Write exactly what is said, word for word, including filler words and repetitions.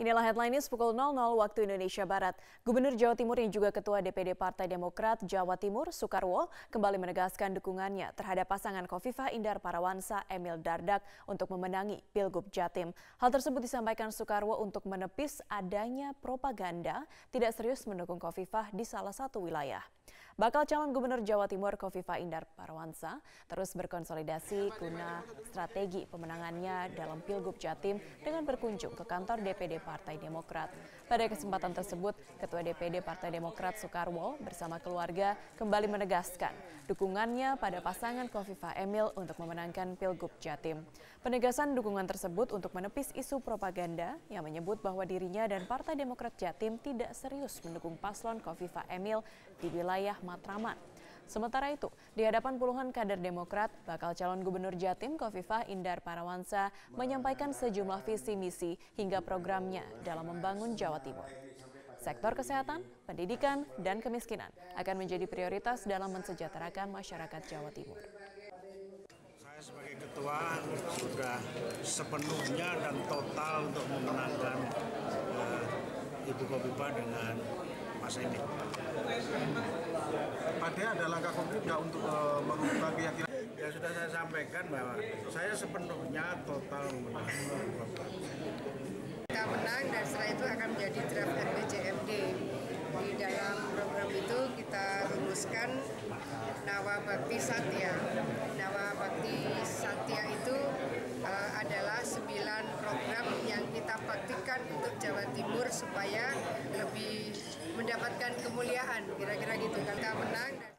Inilah headline news pukul nol nol waktu Indonesia Barat. Gubernur Jawa Timur yang juga Ketua D P D Partai Demokrat Jawa Timur, Soekarwo, kembali menegaskan dukungannya terhadap pasangan Khofifah Indar Parawansa Emil Dardak untuk memenangi Pilgub Jatim. Hal tersebut disampaikan Soekarwo untuk menepis adanya propaganda tidak serius mendukung Khofifah di salah satu wilayah. Bakal calon Gubernur Jawa Timur Khofifah Indar Parawansa terus berkonsolidasi guna strategi pemenangannya dalam Pilgub Jatim dengan berkunjung ke kantor D P D Partai Demokrat. Pada kesempatan tersebut, Ketua D P D Partai Demokrat Soekarwo bersama keluarga kembali menegaskan dukungannya pada pasangan Khofifah Emil untuk memenangkan Pilgub Jatim. Penegasan dukungan tersebut untuk menepis isu propaganda yang menyebut bahwa dirinya dan Partai Demokrat Jatim tidak serius mendukung paslon Khofifah Emil di wilayah Matraman. Sementara itu, di hadapan puluhan kader Demokrat, bakal calon Gubernur Jatim Khofifah Indar Parawansa menyampaikan sejumlah visi misi hingga programnya dalam membangun Jawa Timur. Sektor kesehatan, pendidikan, dan kemiskinan akan menjadi prioritas dalam mensejahterakan masyarakat Jawa Timur. Saya sebagai ketua sudah sepenuhnya dan total untuk memenangkan uh, Ibu Khofifah dengan Mas Emil. Ada ada langkah konkret nggak untuk uh, mengubah keyakinan? Ya sudah saya sampaikan bahwa saya sepenuhnya total menang. Kita menang dan setelah itu akan menjadi draft R P J M D. Di dalam program itu kita rumuskan Nawabakti Satya. Nawabakti Satya itu uh, adalah sembilan program yang kita praktikkan untuk Jawa Timur supaya lebih mendapatkan kemuliaan, kira-kira gitu, kata menang.